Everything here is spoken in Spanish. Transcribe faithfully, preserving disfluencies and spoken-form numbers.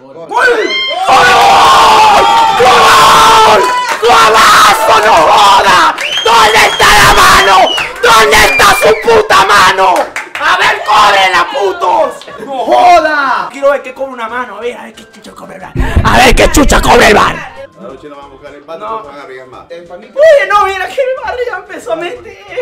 Gol! Gol! ¡Gol! ¡Golazo! ¡No joda! ¿Dónde está la mano? ¿Dónde está su puta mano? A ver, córrela, putos. ¡No joda! Quiero ver que come una mano. A ver, a ver qué chucha come el bar. A ver qué chucha come el bar. Ahora no, no van a buscar el bar, no van a arriesgar más. Uy, no, mira que el barrio empezó a meter.